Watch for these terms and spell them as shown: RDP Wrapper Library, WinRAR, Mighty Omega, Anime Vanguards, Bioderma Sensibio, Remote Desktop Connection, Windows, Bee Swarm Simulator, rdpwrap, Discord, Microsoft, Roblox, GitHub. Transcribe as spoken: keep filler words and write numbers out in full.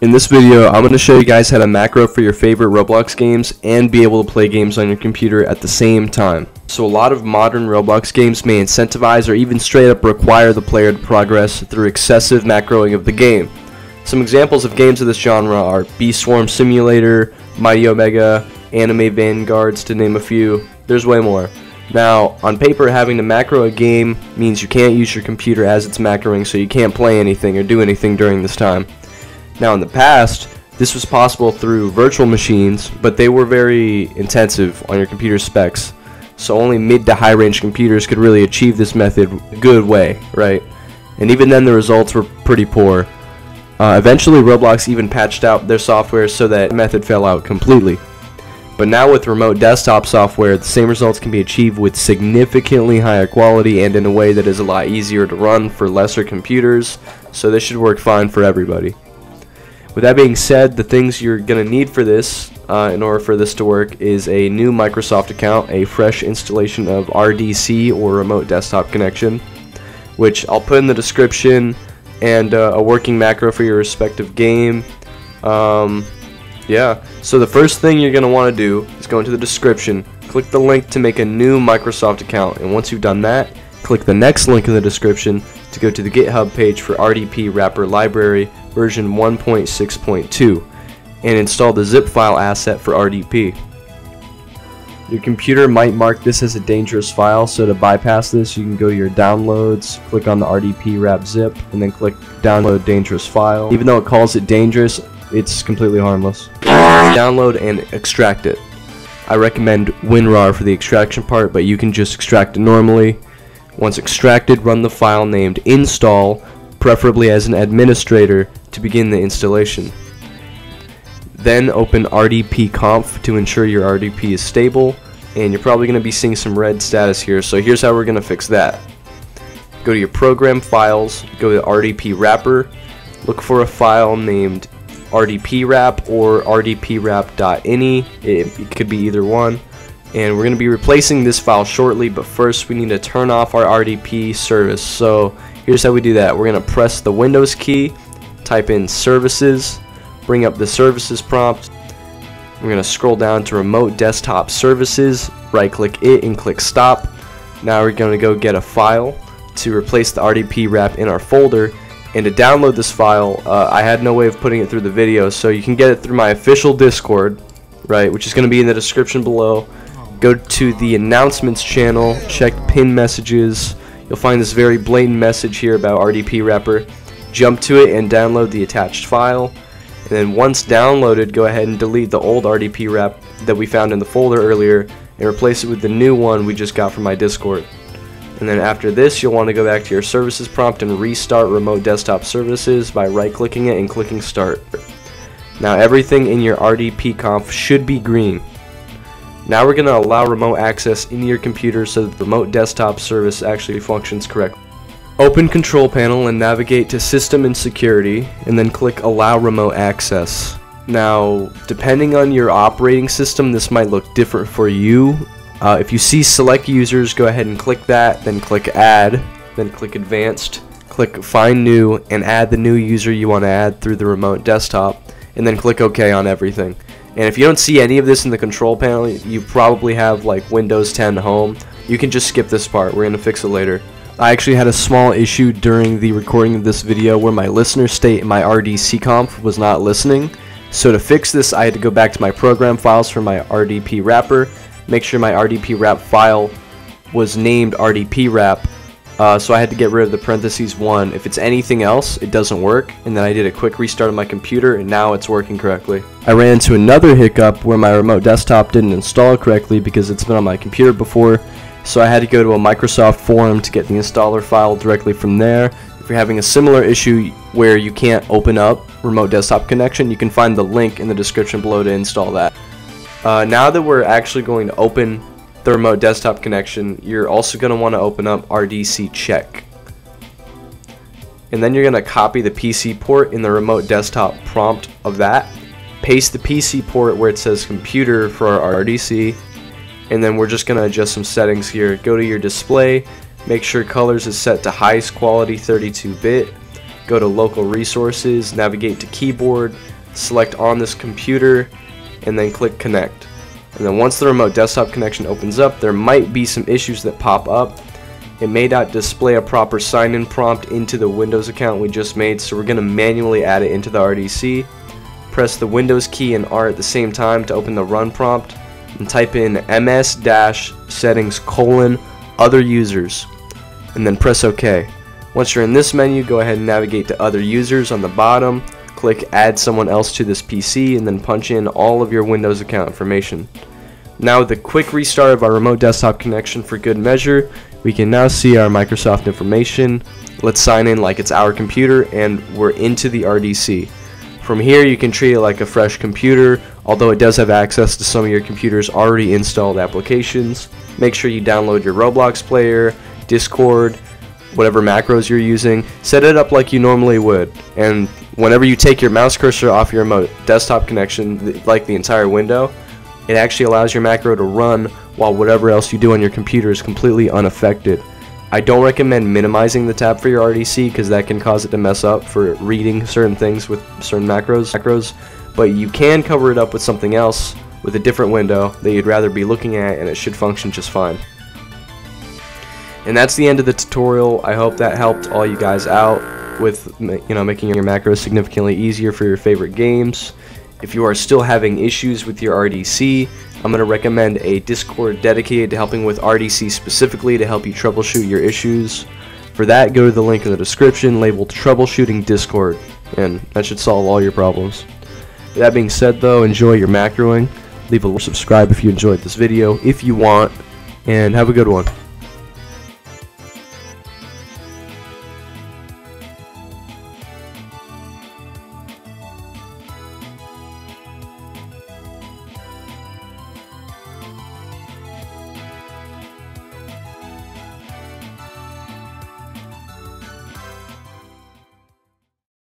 In this video, I'm going to show you guys how to macro for your favorite Roblox games and be able to play games on your computer at the same time. So a lot of modern Roblox games may incentivize or even straight up require the player to progress through excessive macroing of the game. Some examples of games of this genre are Bee Swarm Simulator, Mighty Omega, Anime Vanguards, to name a few. There's way more. Now, on paper, having to macro a game means you can't use your computer as it's macroing, so you can't play anything or do anything during this time. Now in the past, this was possible through virtual machines, but they were very intensive on your computer specs, so only mid to high range computers could really achieve this method a good way, right? And even then the results were pretty poor. Uh, eventually Roblox even patched out their software so that method fell out completely. But now with remote desktop software, the same results can be achieved with significantly higher quality and in a way that is a lot easier to run for lesser computers, so this should work fine for everybody. With that being said, the things you're going to need for this, uh, in order for this to work, is a new Microsoft account, a fresh installation of R D C, or Remote Desktop Connection, which I'll put in the description, and uh, a working macro for your respective game. Um, yeah, so the first thing you're going to want to do is go into the description, click the link to make a new Microsoft account, and once you've done that, click the next link in the description to go to the GitHub page for R D P Wrapper Library, version one point six point two, and install the zip file asset for R D P. Your computer might mark this as a dangerous file, so to bypass this you can go to your downloads, click on the R D P wrap zip, and then click download dangerous file. Even though it calls it dangerous, it's completely harmless. Download and extract it. I recommend WinRAR for the extraction part, but you can just extract it normally. Once extracted, run the file named install, preferably as an administrator, to begin the installation. Then open R D P conf to ensure your R D P is stable, and you're probably going to be seeing some red status here, so here's how we're going to fix that. Go to your program files, go to R D P wrapper, look for a file named R D P wrap or R D P wrap dot ini, it, it could be either one, and we're going to be replacing this file shortly, but first we need to turn off our R D P service. So here's how we do that. We're going to press the Windows key, type in services, bring up the services prompt. We're going to scroll down to remote desktop services, right click it and click stop. Now we're going to go get a file to replace the R D P wrap in our folder, and to download this file, uh, I had no way of putting it through the video, so you can get it through my official Discord, right, which is going to be in the description below. Go to the announcements channel, check pin messages. You'll find this very blatant message here about R D P Wrapper. Jump to it and download the attached file. And then once downloaded, go ahead and delete the old R D P Wrap that we found in the folder earlier and replace it with the new one we just got from my Discord. And then after this, you'll want to go back to your services prompt and restart remote desktop services by right-clicking it and clicking start. Now everything in your R D P conf should be green. Now we're going to allow remote access into your computer so that the remote desktop service actually functions correctly. Open control panel and navigate to system and security, and then click allow remote access. Now depending on your operating system, this might look different for you. Uh, if you see select users, go ahead and click that, then click add, then click advanced, click find new, and add the new user you want to add through the remote desktop, and then click OK on everything. And if you don't see any of this in the control panel, you probably have like Windows ten home. You can just skip this part, we're gonna fix it later. I actually had a small issue during the recording of this video where my listener state in my R D C conf was not listening. So to fix this, I had to go back to my program files for my R D P wrapper, make sure my R D P wrap file was named R D P wrap, uh, so I had to get rid of the parentheses one. If it's anything else, it doesn't work, and then I did a quick restart of my computer and now it's working correctly. I ran into another hiccup where my remote desktop didn't install correctly because it's been on my computer before, so I had to go to a Microsoft forum to get the installer file directly from there. If you're having a similar issue where you can't open up remote desktop connection, you can find the link in the description below to install that. Uh, now that we're actually going to open the remote desktop connection, you're also going to want to open up R D C check. And then you're going to copy the P C port in the remote desktop prompt of that. Paste the P C port where it says computer for our R D C, and then we're just going to adjust some settings here. Go to your display, make sure colors is set to highest quality thirty-two bit, go to local resources, navigate to keyboard, select on this computer, and then click connect. And then once the remote desktop connection opens up, there might be some issues that pop up. It may not display a proper sign-in prompt into the Windows account we just made, so we're going to manually add it into the R D C. Press the Windows key and R at the same time to open the run prompt, and type in ms-settings colon other users, and then press OK. Once you're in this menu, go ahead and navigate to other users on the bottom, click add someone else to this P C, and then punch in all of your Windows account information. Now with a quick restart of our remote desktop connection for good measure, we can now see our Microsoft information. Let's sign in like it's our computer, and we're into the R D C. From here you can treat it like a fresh computer, although it does have access to some of your computer's already installed applications. Make sure you download your Roblox player, Discord, whatever macros you're using. Set it up like you normally would, and whenever you take your mouse cursor off your remote desktop connection, like the entire window, it actually allows your macro to run while whatever else you do on your computer is completely unaffected. I don't recommend minimizing the tab for your R D C because that can cause it to mess up for reading certain things with certain macros, macros, but you can cover it up with something else with a different window that you'd rather be looking at, and it should function just fine. And that's the end of the tutorial. I hope that helped all you guys out with, you know, making your macros significantly easier for your favorite games. If you are still having issues with your R D C, I'm going to recommend a Discord dedicated to helping with R D C specifically to help you troubleshoot your issues. For that, go to the link in the description labeled Troubleshooting Discord, and that should solve all your problems. With that being said though, enjoy your macroing, leave a like, subscribe if you enjoyed this video, if you want, and have a good one.